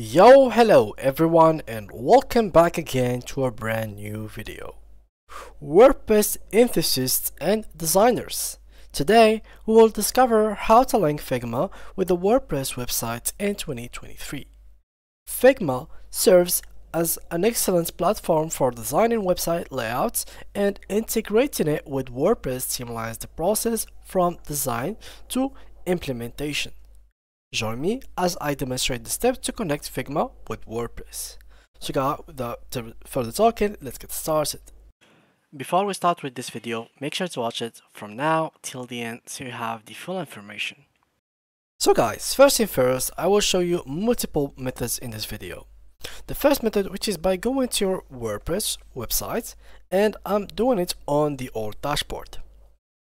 Yo, hello everyone, and welcome back again to a brand new video. WordPress enthusiasts and designers, today we will discover how to link Figma with the WordPress website in 2023. Figma serves as an excellent platform for designing website layouts and integrating it with WordPress streamlines the process from design to implementation. Join me as I demonstrate the steps to connect Figma with WordPress. So guys, without further talking, let's get started. Before we start with this video, make sure to watch it from now till the end so you have the full information. So guys, first thing first, I will show you multiple methods in this video. The first method, which is by going to your WordPress website, and I'm doing it on the old dashboard,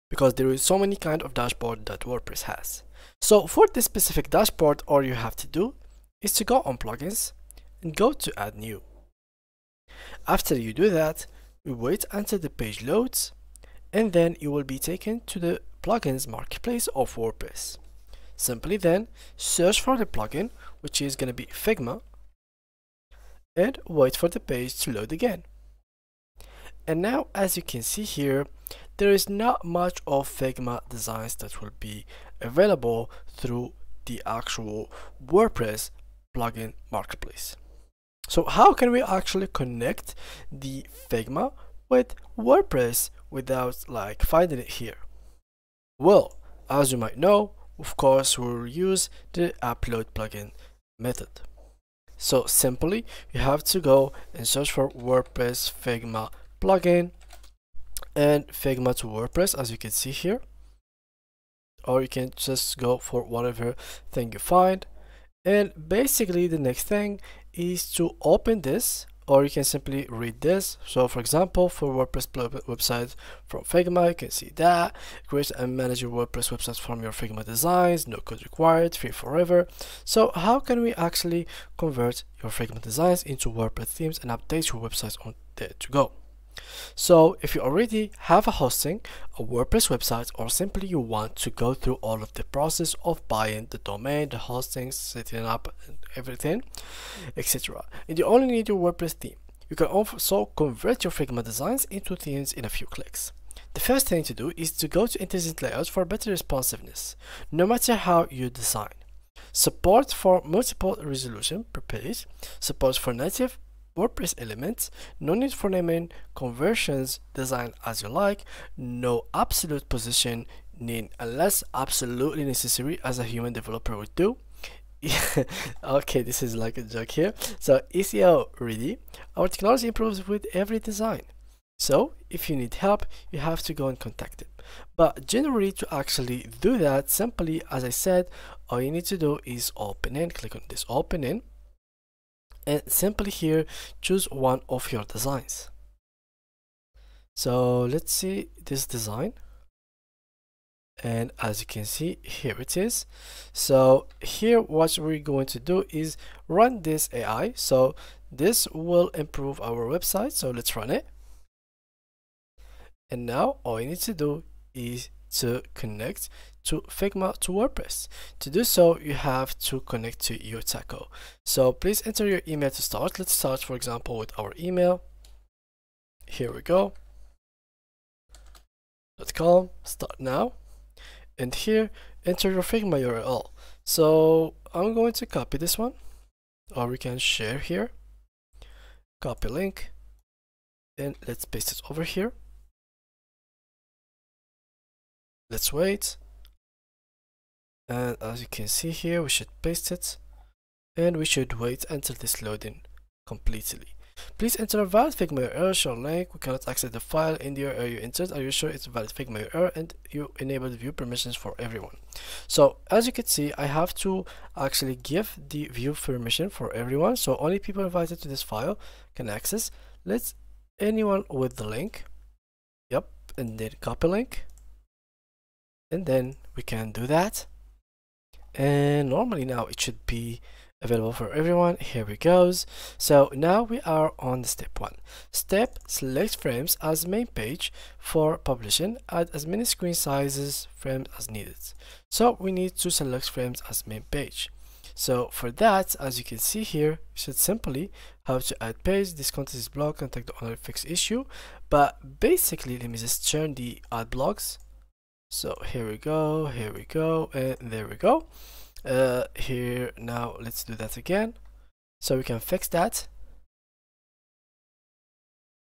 because there is so many kind of dashboard that WordPress has. So for this specific dashboard, all you have to do is to go on plugins and go to add new. After you do that, you wait until the page loads, and then you will be taken to the plugins marketplace of WordPress. Simply then search for the plugin, which is going to be Figma, and wait for the page to load again. And now, as you can see here, there is not much of Figma designs that will be available through the actual WordPress plugin marketplace. So how can we actually connect the Figma with WordPress without finding it here? Well, as you might know, of course, we'll use the upload plugin method. So simply, you have to go and search for WordPress Figma plugin and Figma to WordPress, as you can see here, or you can just go for whatever thing you find. And basically the next thing is to open this, or you can simply read this. So for example, for WordPress website from Figma, you can see that create and manage your WordPress website from your Figma designs, no code required, free forever. So how can we actually convert your Figma designs into WordPress themes and update your website on there to go? So if you already have a hosting, a WordPress website, or simply you want to go through all of the process of buying the domain, the hosting, setting up everything, etc., and you only need your WordPress theme, you can also convert your Figma designs into themes in a few clicks. The first thing to do is to go to intelligent layout for better responsiveness, no matter how you design. Support for multiple resolution per page, support for native WordPress elements, no need for naming conversions, design as you like, no absolute position need unless absolutely necessary, as a human developer would do. Okay, this is like a joke here. So SEO ready, our technology improves with every design. So if you need help, you have to go and contact it. But generally, to actually do that, simply, as I said, all you need to do is open in, click on this open in, and simply here choose one of your designs. So let's see this design, and as you can see here it is. So here what we're going to do is run this AI, so this will improve our website. So let's run it, and now all you need to do is to connect to Figma to WordPress. To do so, you have to connect to Yotako. So please enter your email to start. Let's start, for example, with our email. Here we go. .com, start now. And here, enter your Figma URL. So I'm going to copy this one, or we can share here. Copy link, and let's paste it over here. Let's wait, and as you can see here, we should paste it, and we should wait until this loading completely. Please enter a valid Figma URL, show link. We cannot access the file in the URL you entered. Are you sure it's a valid Figma URL? And you enabled view permissions for everyone. So as you can see, I have to actually give the view permission for everyone. So only people invited to this file can access. Let's anyone with the link. Yep, and then copy link. And then we can do that, and normally now it should be available for everyone. Here we goes. So now we are on step one. Step, select frames as main page for publishing. Add as many screen sizes frames as needed. So we need to select frames as main page. So for that, as you can see here, it's simply how to add page. This content is blocked, contact the owner, fix issue. But basically, let me just turn the add blocks. So here we go, and there we go. Here now, let's do that again, so we can fix that.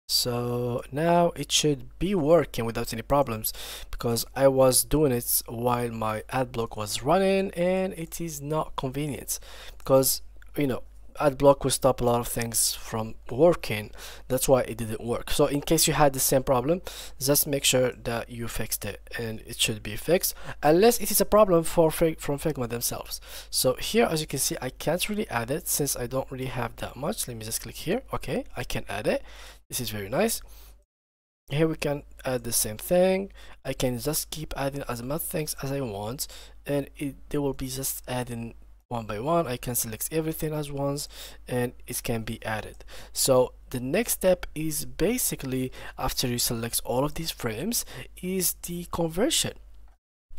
So now it should be working without any problems, because I was doing it while my ad block was running, and it is not convenient because, you know, ad block will stop a lot of things from working. That's why it didn't work. So in case you had the same problem, just make sure that you fixed it, and it should be fixed unless it is a problem from Figma themselves. So here, as you can see, I can't really add it since I don't really have that much. Let me just click here. Okay, I can add it. This is very nice. Here we can add the same thing. I can just keep adding as much things as I want, and they will be just adding one by one. I can select everything as once, and it can be added. So the next step is basically, after you select all of these frames, is the conversion.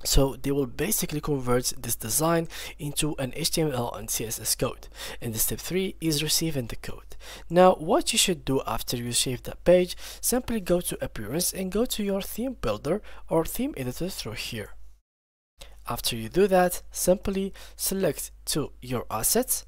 So they will basically convert this design into an HTML and CSS code. And the step 3 is receiving the code. Now what you should do after you save that page, simply go to Appearance and go to your theme builder or theme editor through here. After you do that, simply select to your assets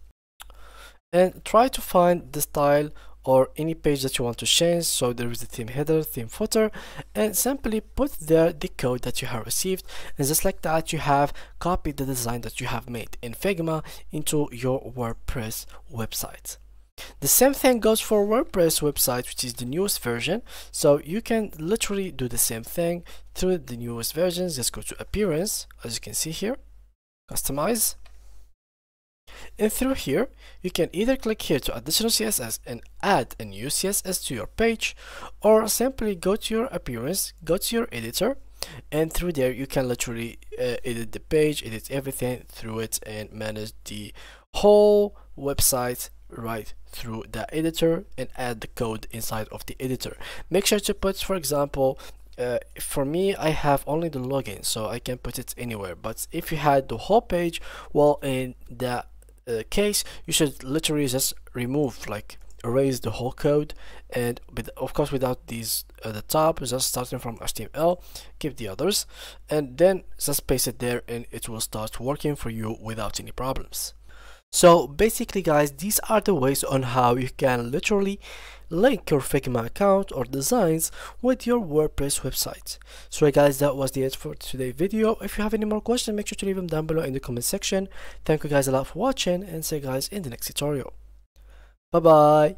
and try to find the style or any page that you want to change. So there is the theme header, theme footer, and simply put there the code that you have received, and just like that you have copied the design that you have made in Figma into your WordPress website. The same thing goes for WordPress website, which is the newest version. So you can literally do the same thing through the newest versions. Just go to Appearance, as you can see here, Customize. And through here, you can either click here to additional CSS and add a new CSS to your page, or simply go to your Appearance, go to your editor, and through there you can literally edit the page, edit everything through it, and manage the whole website right through the editor and add the code inside of the editor. Make sure to put, for example, for me, I have only the login, so I can put it anywhere. But if you had the whole page, well, in that case, you should literally just remove, like, erase the whole code, and of course without these at the top, just starting from HTML, keep the others, and then just paste it there, and it will start working for you without any problems. So basically, guys, these are the ways on how you can literally link your Figma account or designs with your WordPress website. So guys, that was the end for today's video. If you have any more questions, make sure to leave them down below in the comment section. Thank you guys a lot for watching, and see you guys in the next tutorial. Bye bye.